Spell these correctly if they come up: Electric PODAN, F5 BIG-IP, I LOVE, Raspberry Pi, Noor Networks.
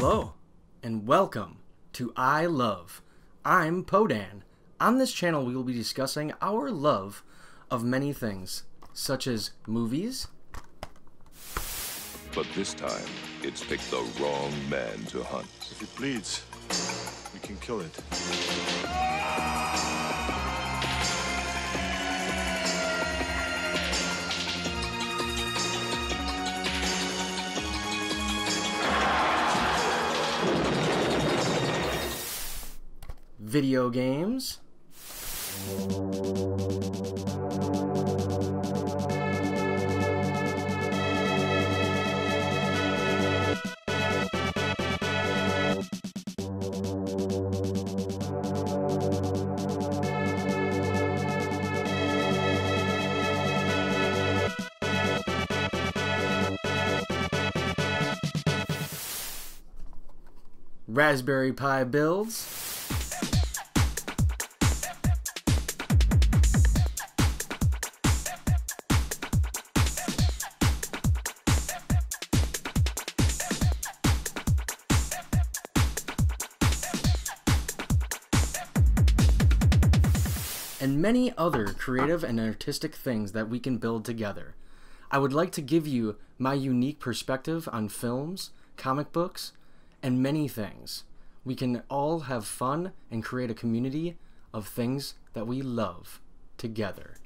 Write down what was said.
Hello, and welcome to I Love. I'm Podan. On this channel, we will be discussing our love of many things, such as movies. But this time, it's picked the wrong man to hunt. If it bleeds, we can kill it. Video games, Raspberry Pi builds, and many other creative and artistic things that we can build together. I would like to give you my unique perspective on films, comic books, and many things. We can all have fun and create a community of things that we love together.